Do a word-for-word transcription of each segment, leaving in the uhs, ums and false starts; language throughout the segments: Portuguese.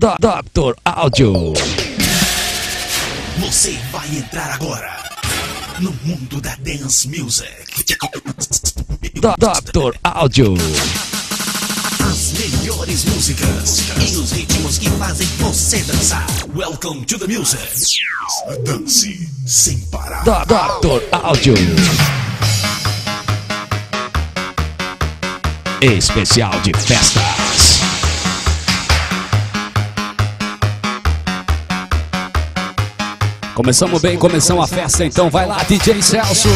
Do Doctor Áudio. Você vai entrar agora no mundo da dance music. Do Doctor Áudio. As melhores músicas e os ritmos que fazem você dançar. Welcome to the music. Dance sem parar. Do Doctor Áudio. Especial de festas. Começamos bem, começamos a festa, então vai lá, D J Celso.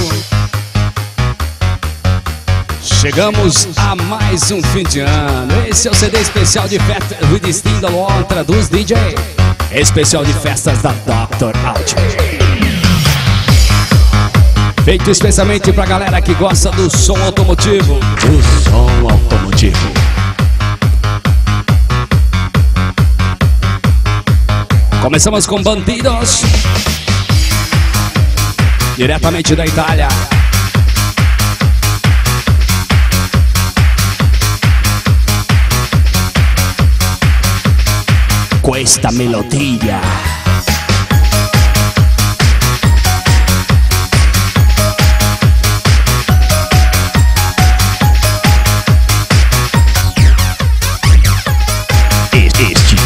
Chegamos a mais um fim de ano. Esse é o C D especial de festa do Destino da Lua, traduz D J. Especial de festas da Doctor Áudio. Feito especialmente pra galera que gosta do som automotivo. O som automotivo. Começamos com Bandidos, diretamente da Itália. Com esta melodia. Este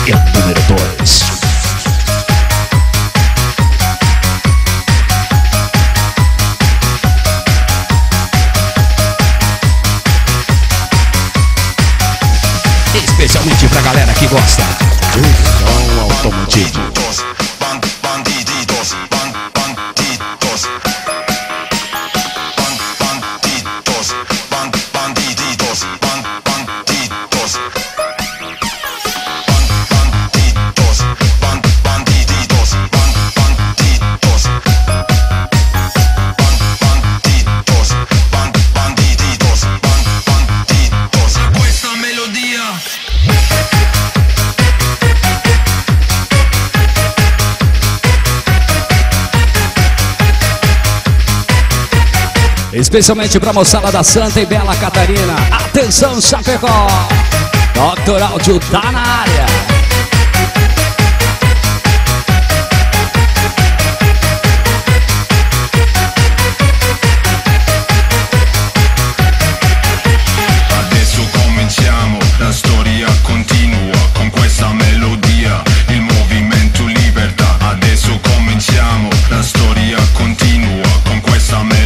é o número dois. Especialmente pra galera que gosta do som automotivo. Bandidos, bandidos, bandidos, bandidos, bandidos, bandidos, bandidos, bandidos, bandidos, bandidos. Com essa melodia. Especialmente pra moçada da Santa e Bela Catarina. Atenção, Chapecó! Doctor Áudio tá na área. Adesso cominciamo, la storia continua con questa melodia, il movimento libertà. Adesso cominciamo, la storia continua con questa melodia.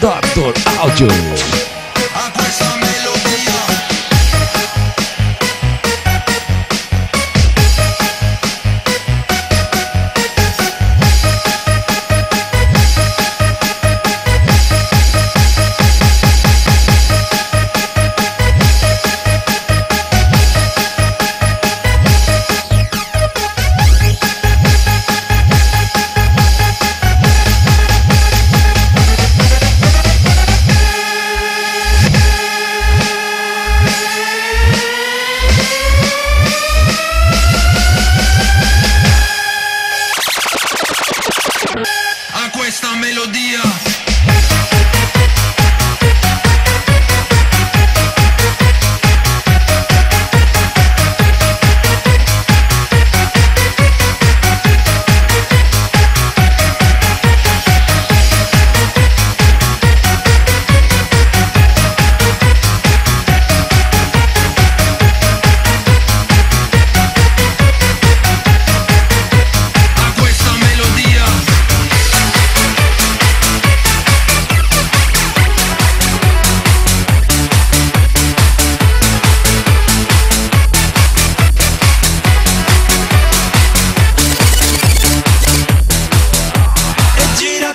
Doctor Áudio.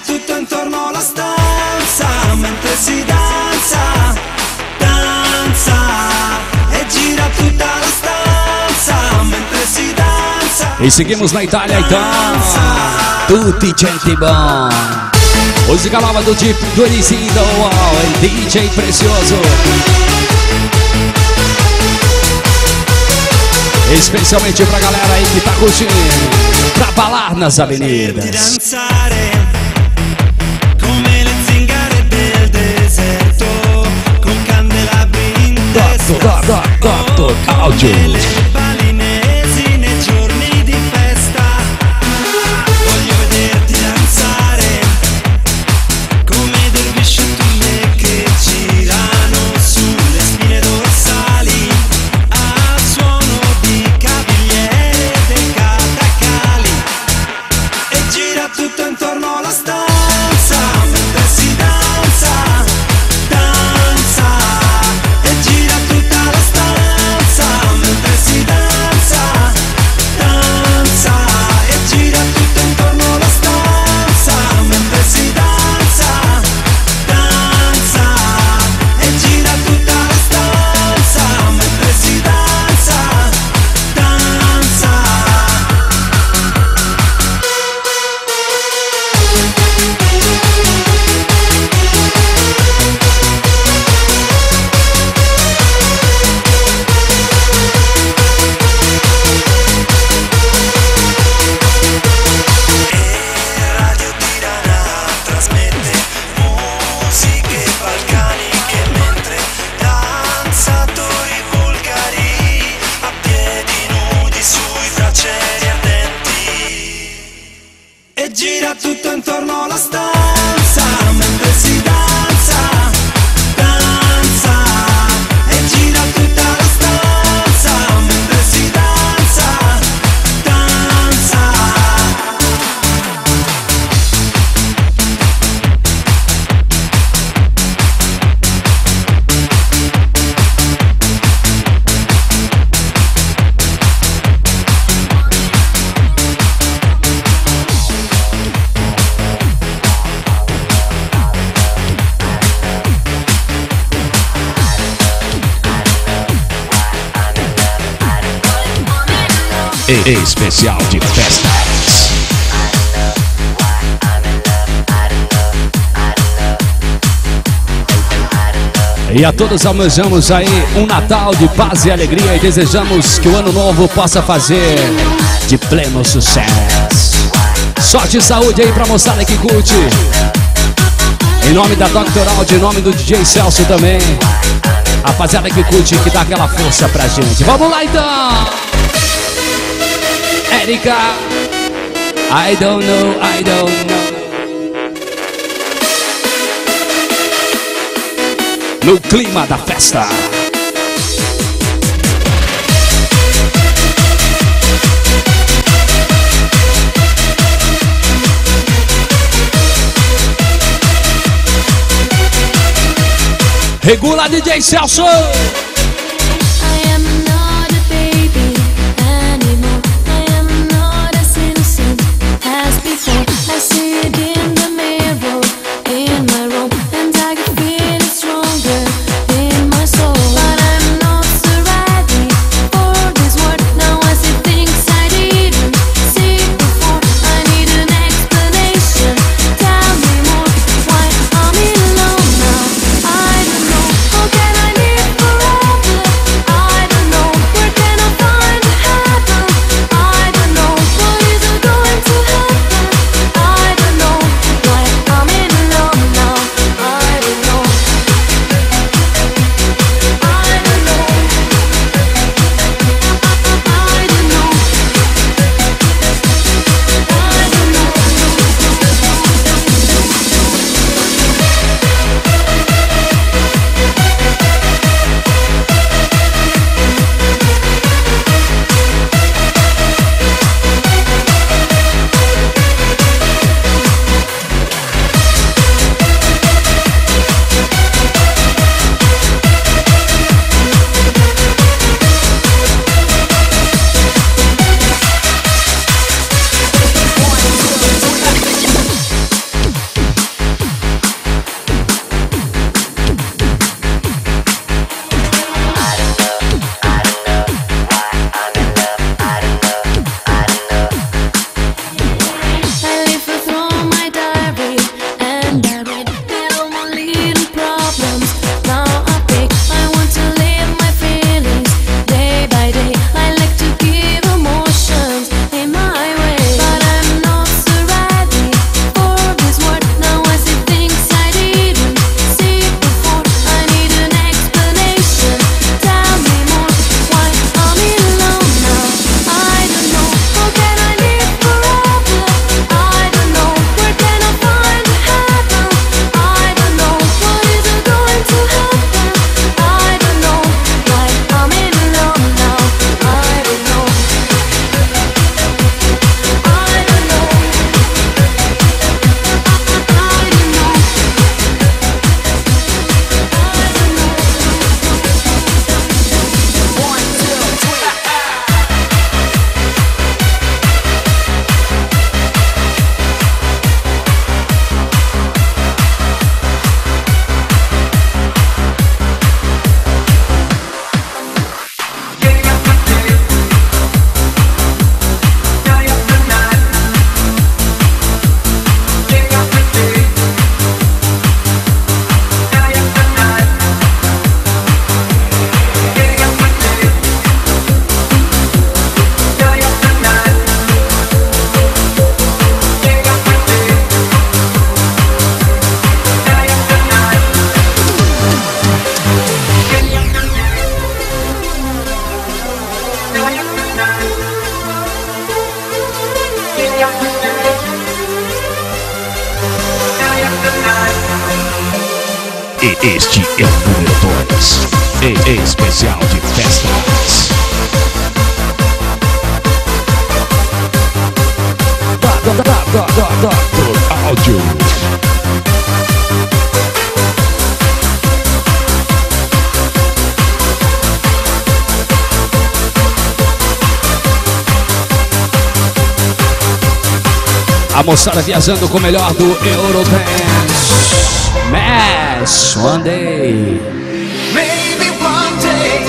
tutto intorno alla stanza, mentre si danza, danza, e gira tutta la stanza, mentre si danza. E seguimos na Itália então. Tutti gente bom. Música nova do tipo do Elisinho, o D J Precioso. Especialmente pra galera aí que tá curtindo, pra balar nas avenidas. Doctor Áudio. Especial de festas. E a todos almejamos aí um Natal de paz e alegria e desejamos que o ano novo possa fazer de pleno sucesso. Sorte e saúde aí pra moçada que curte. Em nome da Doctor Áudio, em nome do D J Celso também. Rapaziada que curte, que dá aquela força pra gente. Vamos lá então! Erika, I don't know, I don't know. No clima da festa. Regula D J Celso. What can I need for all? E este é o Eurodance, e especial de festas. Doctor Áudio. A moçada viajando com o melhor do Eurodance. Mas one day, maybe one day,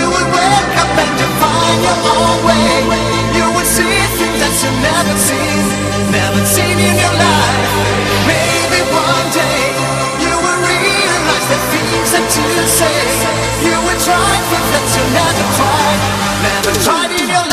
you would wake up and define your own way. You would see things that you never seen, never seen in your life. Maybe one day, you would realize the things that you say. You would try things that you never tried, never tried in your life.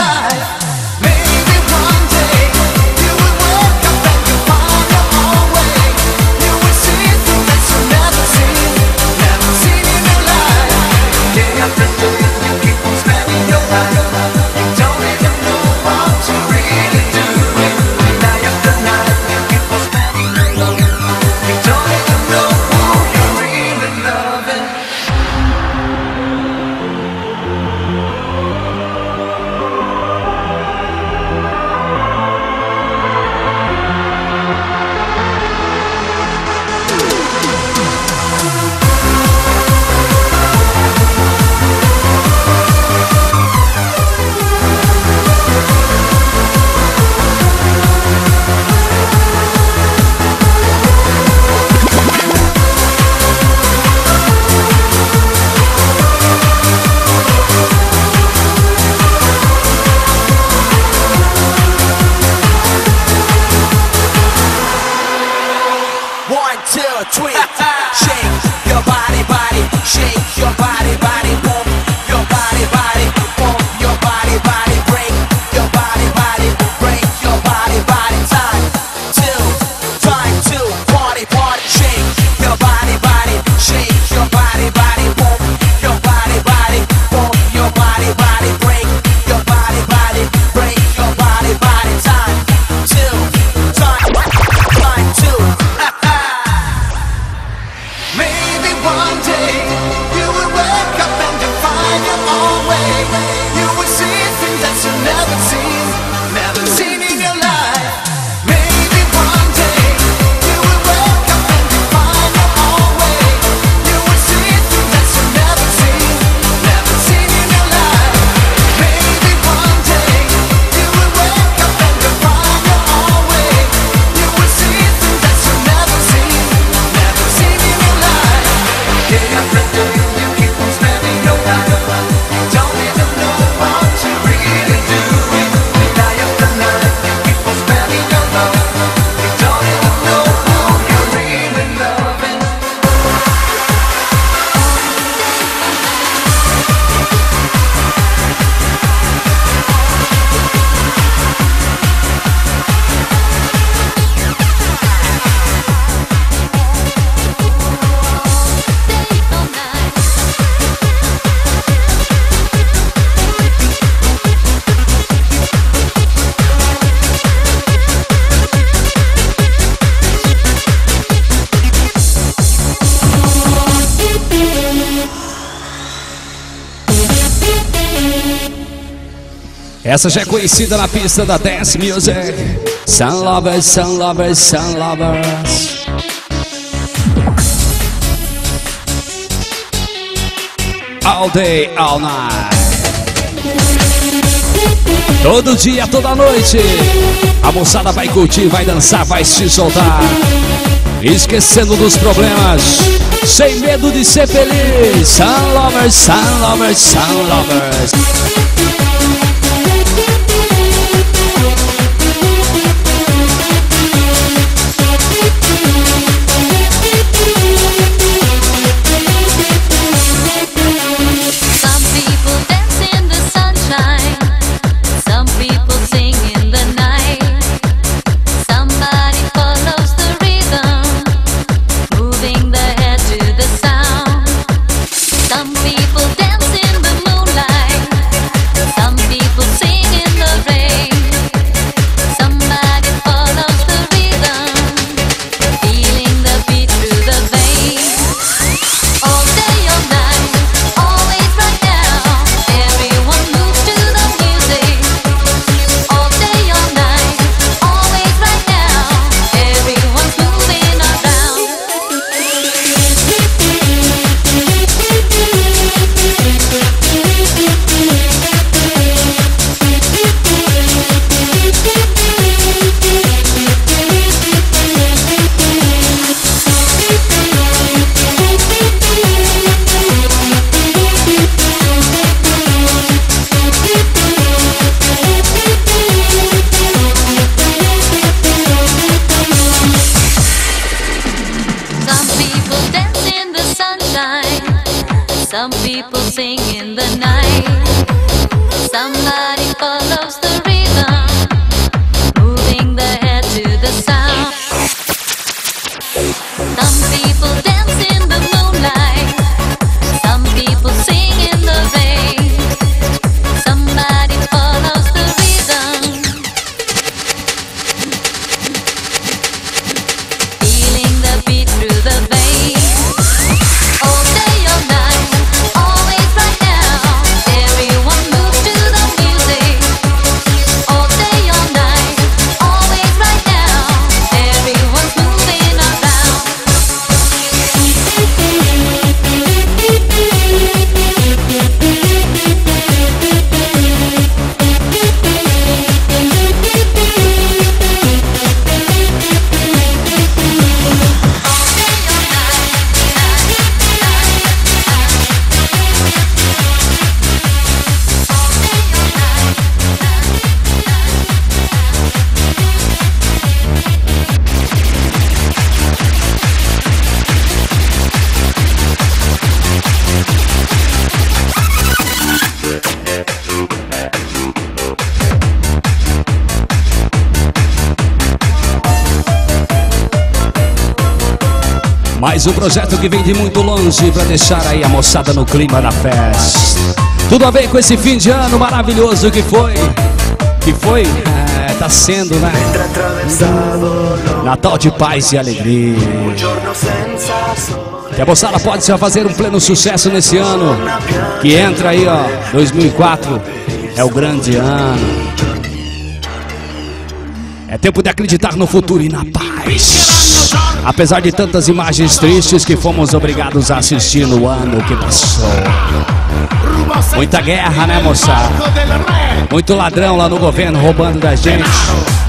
Essa já é conhecida na pista da Dance Music. Sun Lovers, Sun Lovers, Sun Lovers. All day, all night. Todo dia, toda noite. A moçada vai curtir, vai dançar, vai se soltar. Esquecendo dos problemas. Sem medo de ser feliz. Sun Lovers, Sun Lovers, Sun Lovers. Some people dance in the moonlight. Some people sing in the night. Somebody follows the rhythm, moving their head to the sound. Some people dance in the moonlight, some people sing in the rain. Somebody follows the rhythm, feeling the beat through the veins. All day, all night, always right now. Everyone moves to the music. All day, all night, always right now. Everyone's moving around. Mas o projeto que vem de muito longe pra deixar aí a moçada no clima da festa. Tudo a ver com esse fim de ano maravilhoso que foi. Que foi, é, tá sendo, né? Natal de paz e alegria. Que a moçada pode já fazer um pleno sucesso nesse ano. Que entra aí, ó, dois mil e quatro é o grande ano. É tempo de acreditar no futuro e na paz. Apesar de tantas imagens tristes que fomos obrigados a assistir no ano que passou. Muita guerra, né, moçada? Muito ladrão lá no governo roubando da gente.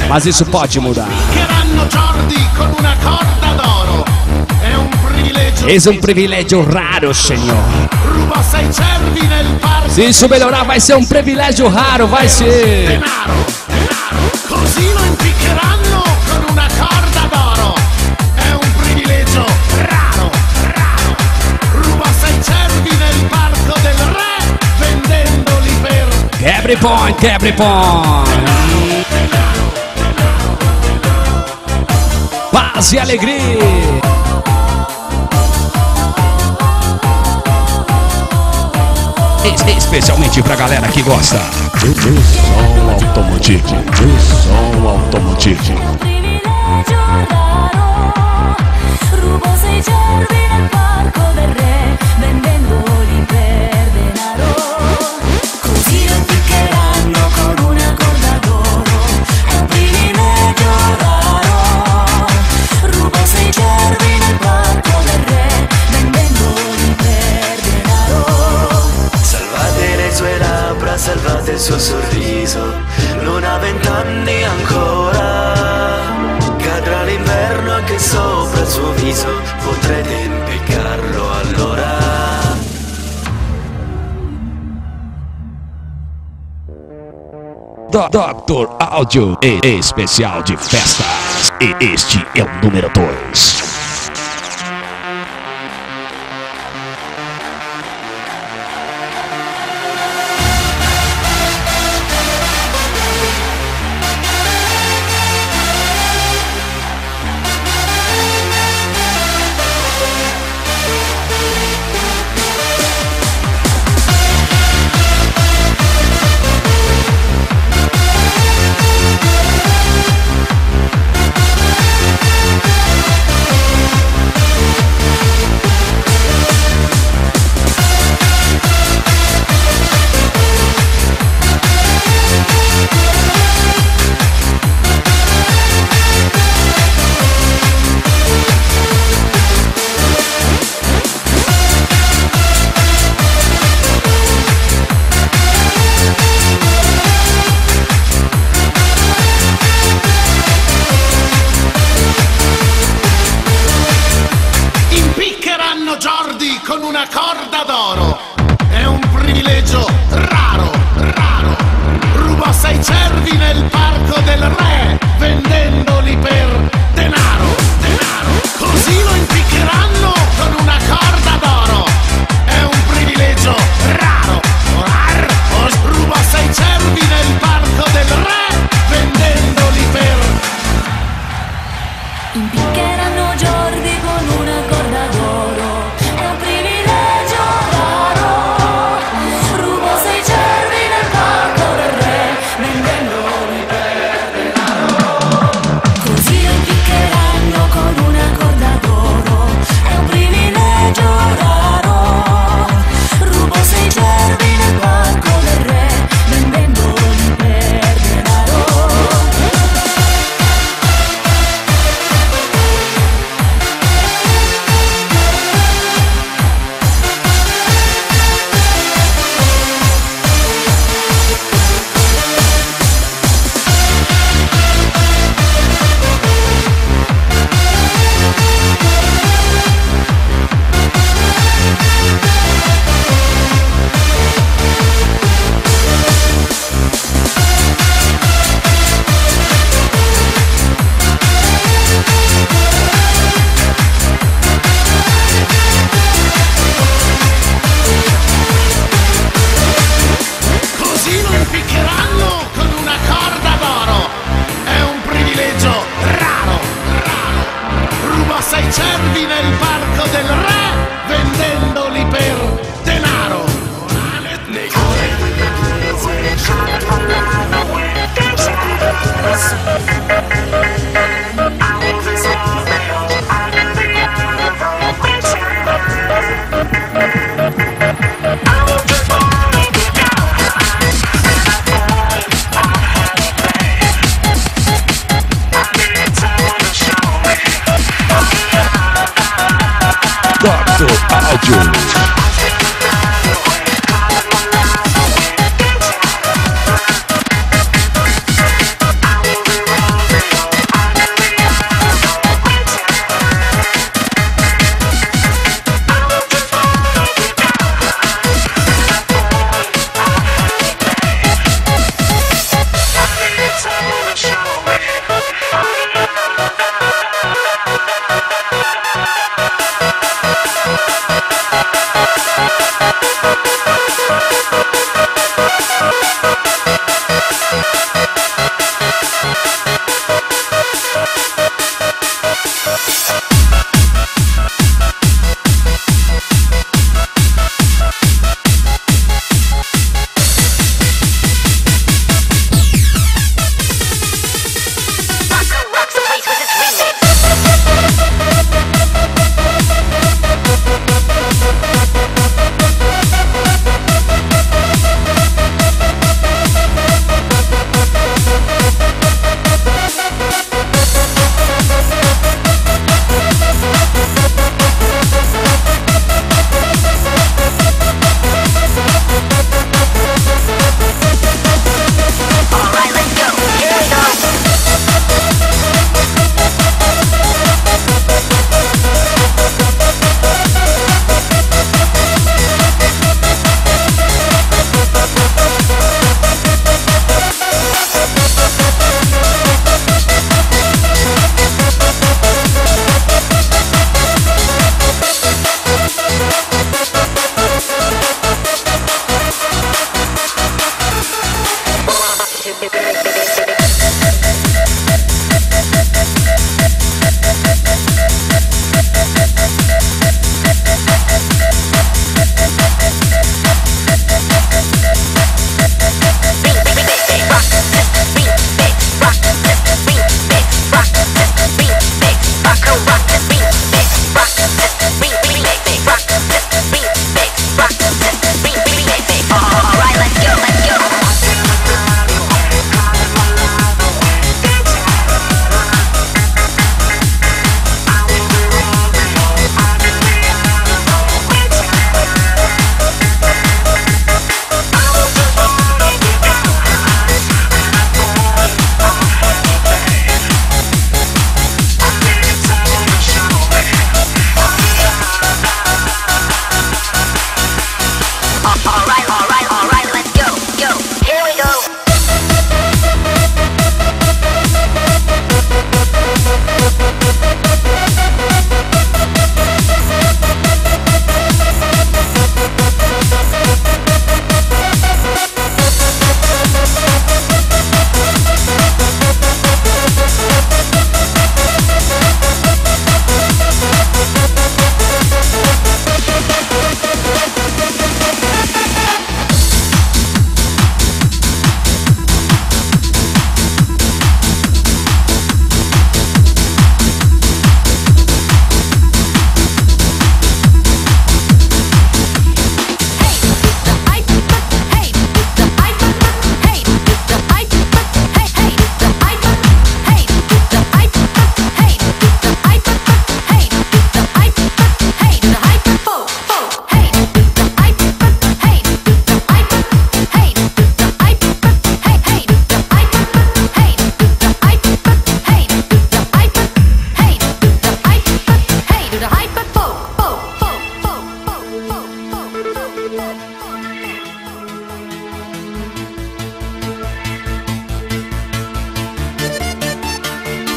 Mas isso pode mudar. Eis um privilégio raro, senhor. Se isso melhorar, vai ser um privilégio raro, vai ser. Quebre põe, quebre põe. Paz e alegria. Especialmente pra galera que gosta do som automotivo. Do som automotivo. Salvate il suo sorriso, non ha vent'anni ancora. Cadrà l'inverno anche sopra il suo viso, potrete impiccarlo allora. Do Doctor Áudio e especial de festas. E este é o número dois. Così lo impiccheranno con una corda d'oro. È un privilegio concerti nel parco del re, vendendoli per denaro. Doctor Áudio.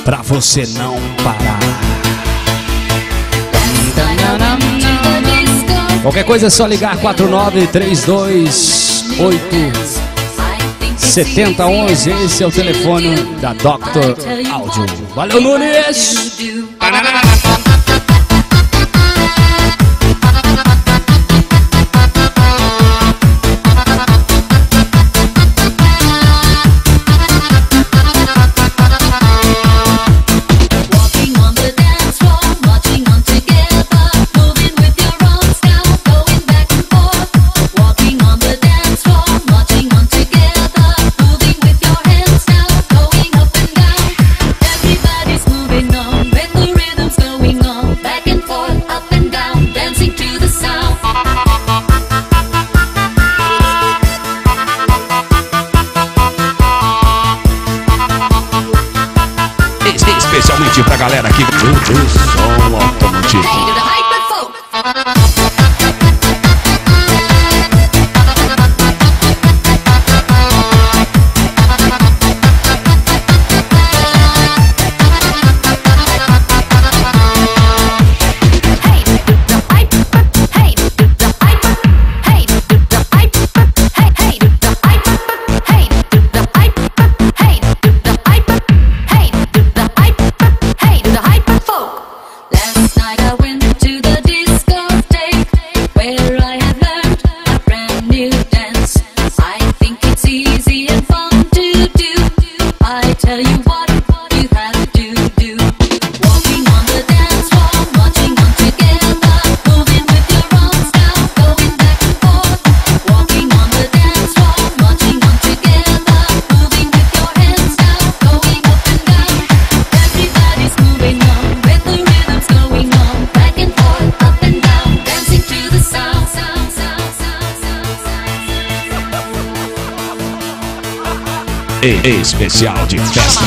Pra você não parar. Qualquer coisa é só ligar quatro nove três dois oito sete zero um um. Esse é o telefone da Doctor Áudio. Valeu, Nunes! Especial de festas.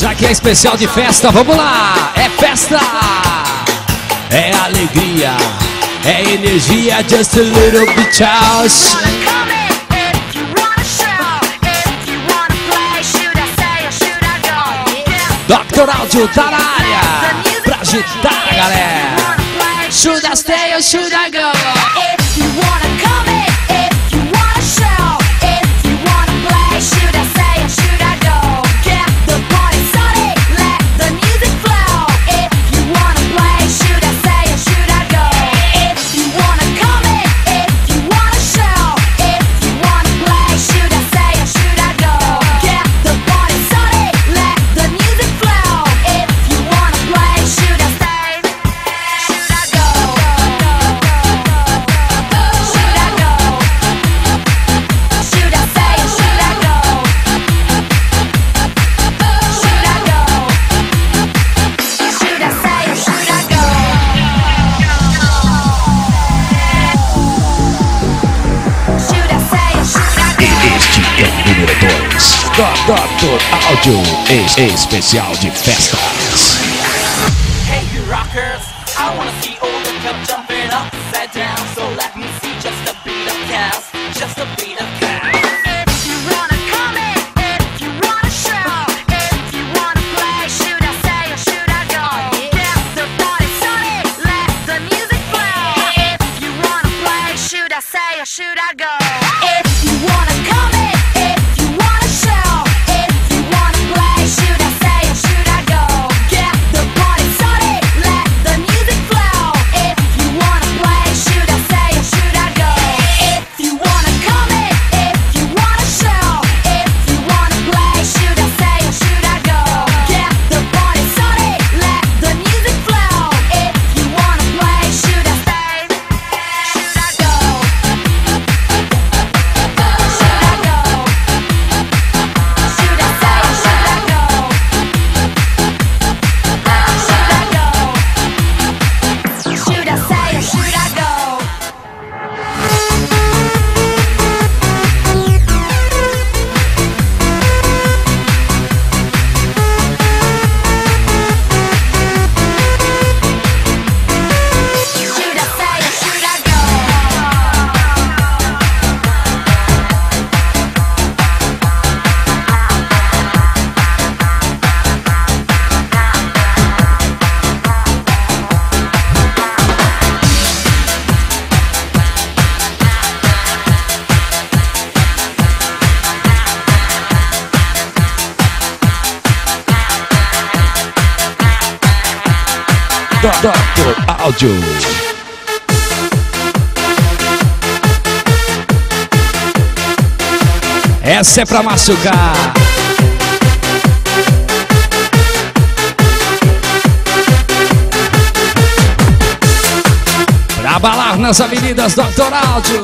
Já que é especial de festa, vamos lá! É festa! É alegria, é energia, just a little bit house. Doctor Áudio tá na área pra agitar a galera. Should I stay or should I go? If you wanna come in, if you wanna show, if you wanna play, should I stay or should I go? Get the party started, let the music flow. If you wanna play, should I stay or should I go? If you wanna come in, if you wanna show, if you wanna play, should I stay or should I go? Get the party started, let the music flow. If you wanna play, should I stay? Should I go? Este é o número dois da Doctor Áudio, especial de festas. Hey you rockers, I wanna see all the club jumping upside down. So let me see just a beat of chaos, just a beat of chaos. If you wanna come in, if you wanna show, if you wanna play, should I stay or should I go? Get the party started, let the music flow. If you wanna play, should I stay or should I go? If you wanna come in, if you wanna show, if you wanna play, should I stay or should I go? Get the party started, let the music flow. If you wanna play, should I stay or should I go? If you wanna come in, if you wanna show, if you wanna play, should I stay or should I go? Get the party started, let the music flow. If you wanna play, should I stay? Should I go? Should I go? Should I stay or should I go? Should I go? Should I stay or should I go? Should I stay or should I go? Doctor Áudio. Essa é pra machucar. Pra balar nas avenidas, Doctor Áudio.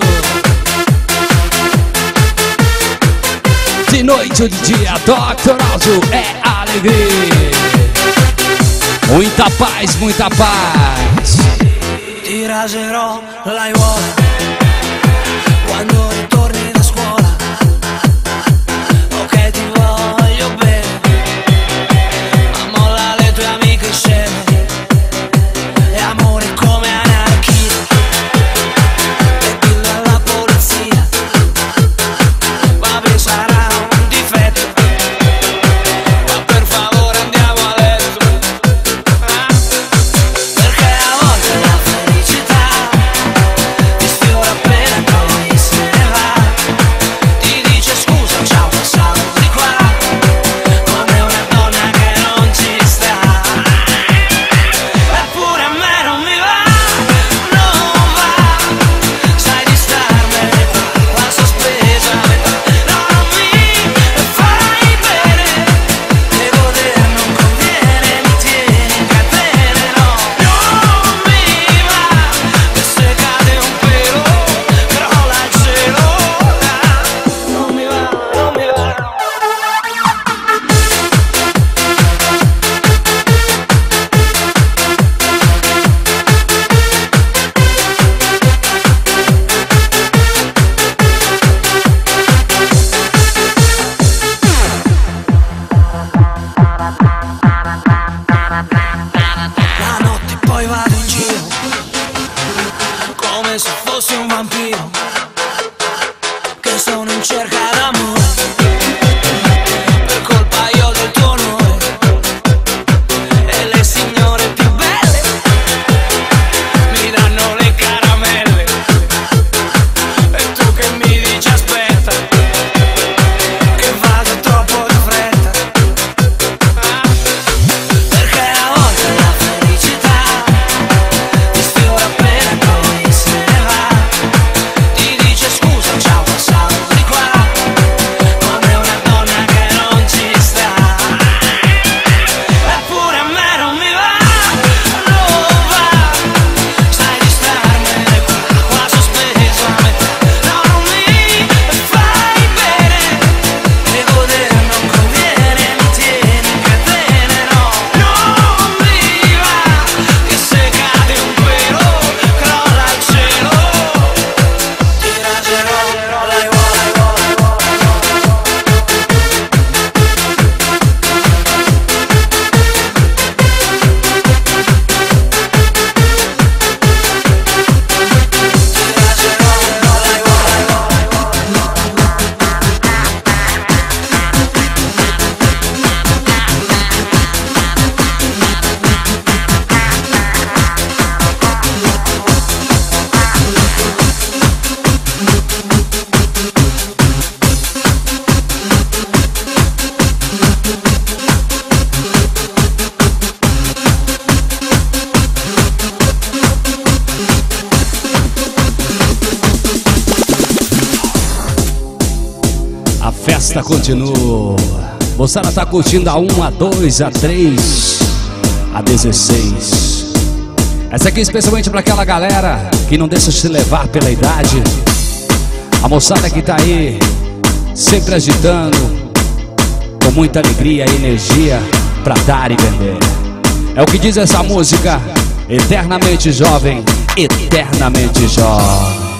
De noite ou de dia, Doctor Áudio é alegria. Muita paz, muita paz. Tiragerò la iuola quando torni da scuola. Ok, ti voglio bene, ma molla le tue amiche sceme. E amore come anarchia, e dillo alla polizia. Vabbè, sarà un difetto, ma per favore andiamo a letto. Perché a volte la felicità ti sfida. festa continua. Moçada tá curtindo a um, a dois, a três, a dezesseis. Essa aqui é especialmente pra aquela galera que não deixa se levar pela idade. A moçada que tá aí sempre agitando, com muita alegria e energia pra dar e vender. É o que diz essa música. Eternamente jovem, eternamente jovem.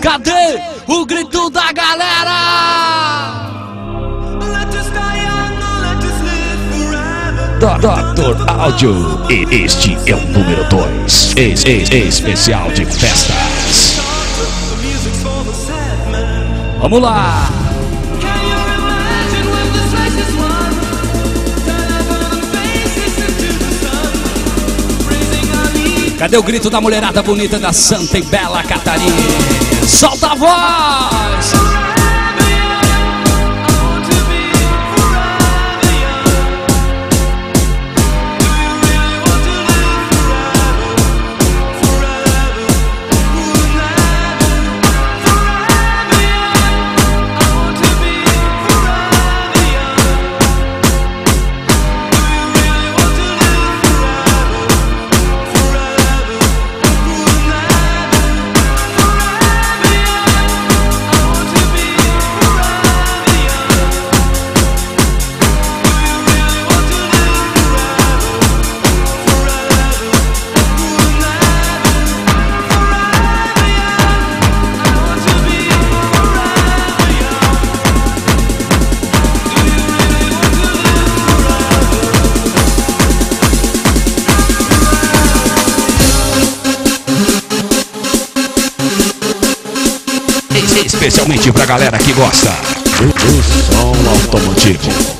Cadê o grito da galera? Doctor Áudio, e este é o número dois, ex, ex, especial de festas. Vamos lá! Cadê o grito da mulherada bonita da Santa e Bela Catarina? Solta a voz! Especialmente pra galera que gosta do som automotivo.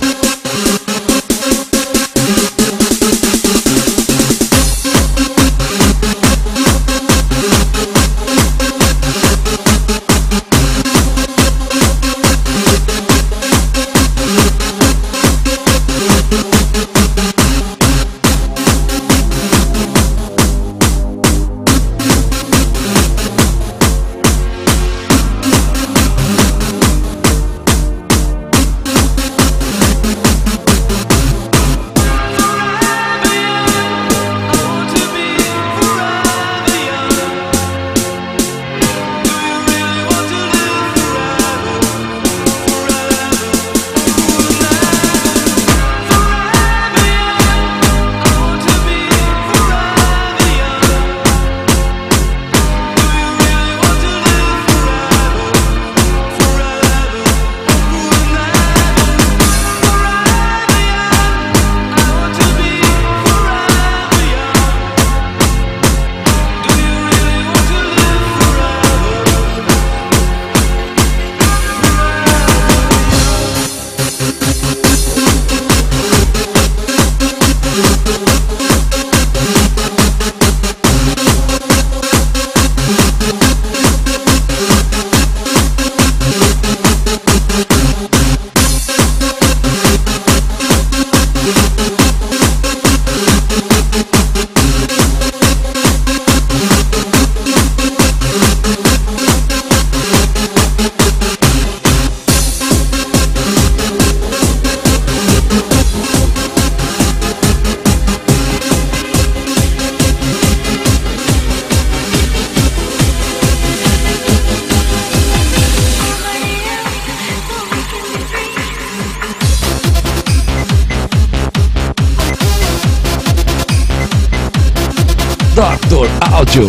Doctor Áudio.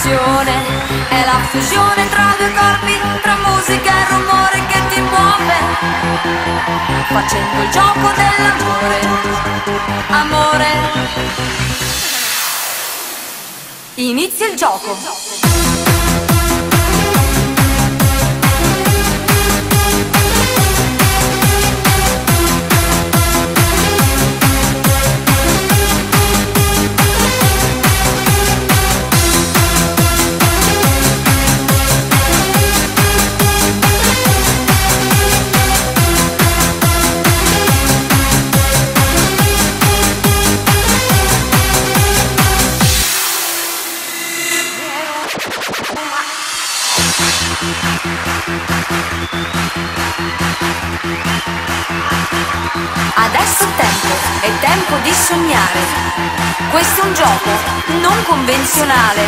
passione è la fusione tra due corpi, tra musica e rumore che ti muove, facendo il gioco dell'amore, amore. Inizia il gioco. Adesso tempo, è tempo di sognare. Questo è un gioco non convenzionale.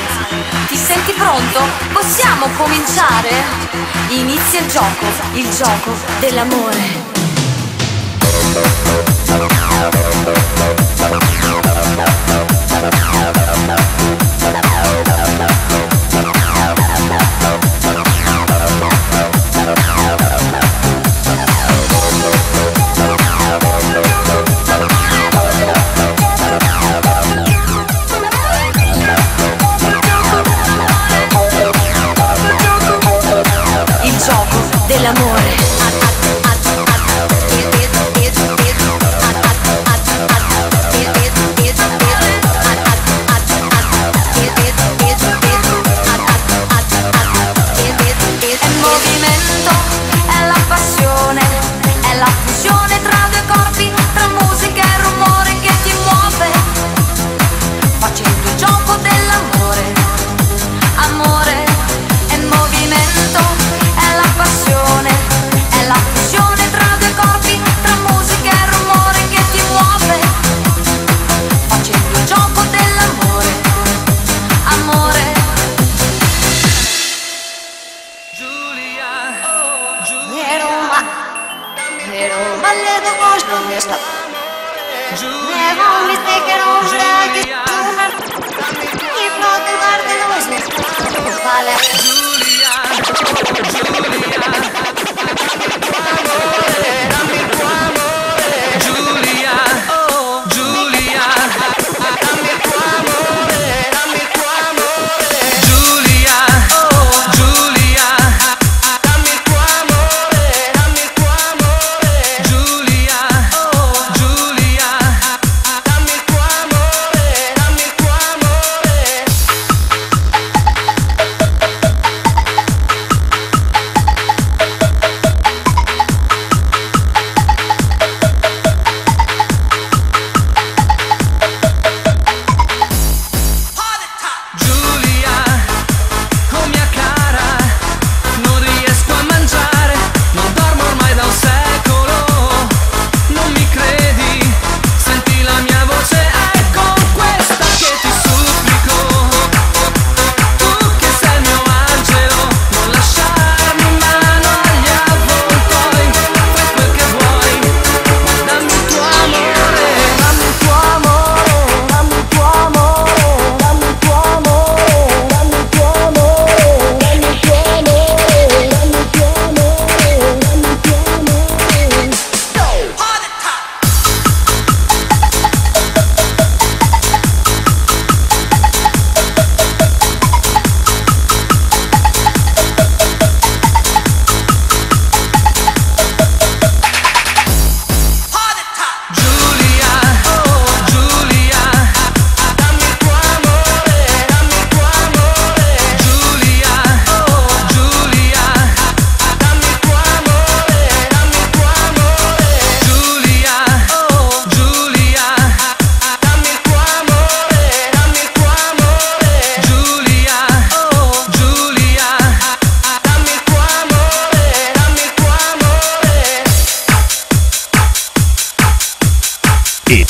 Ti senti pronto? Possiamo cominciare? Inizia il gioco, il gioco dell'amore.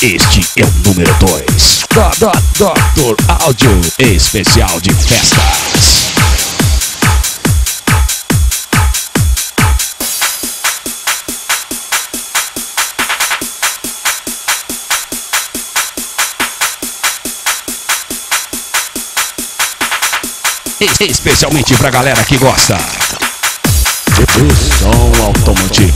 Este é o número dois da do, do, Doctor Áudio, especial de festas. especialmente pra galera que gosta de som automotivo.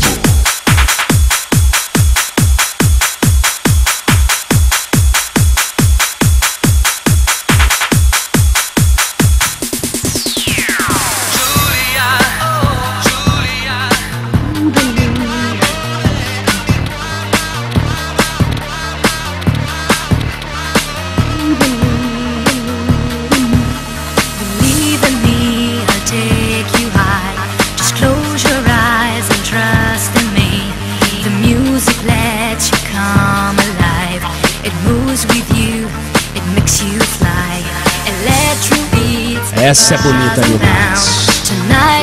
Essa é bonita demais.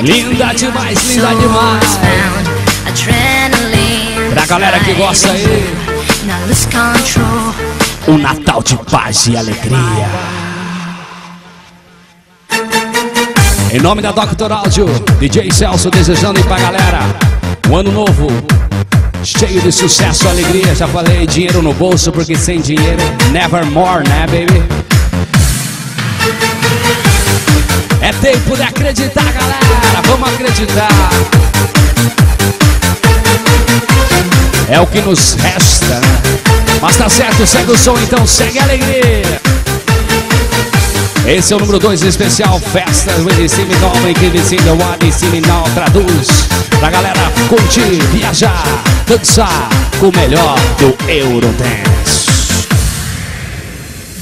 Linda demais, linda demais. Pra galera que gosta aí, um Natal de paz e alegria. Em nome da Doctor Áudio, D J Celso desejando aí pra galera um ano novo cheio de sucesso, alegria. Já falei, dinheiro no bolso, porque sem dinheiro nevermore, né baby? É tempo de acreditar, galera, vamos acreditar. É o que nos resta, né? Mas tá certo, segue o som então, segue a alegria. Esse é o número dois especial, festas. Traduz pra galera curtir, viajar, dançar com o melhor do Eurodance.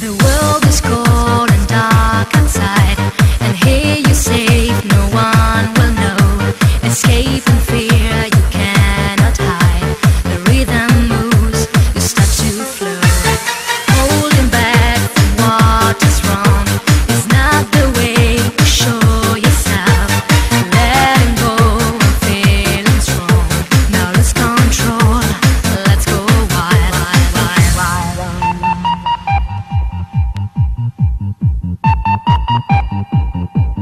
The world is cold and dark outside. And here you safe, no one will know. Escape and fear you cannot hide. The rhythm moves, you start to flow. Holding back from what is wrong is not the way to show yourself. Letting go of feeling strong. Now let's control, let's go wild, wild, wild,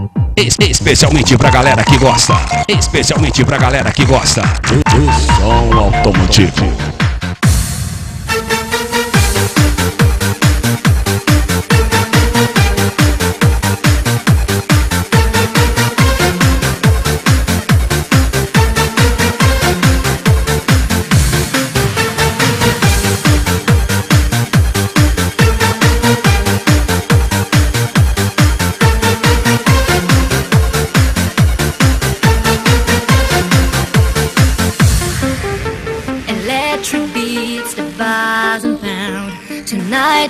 wild. Especialmente pra galera que gosta, especialmente pra galera que gosta de som automotivo.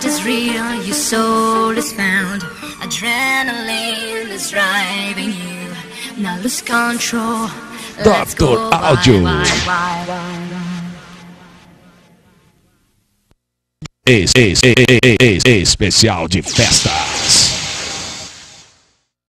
Is real, your soul is found. Adrenaline is driving you. Now lose control. Doctor Áudio. Especial de festa.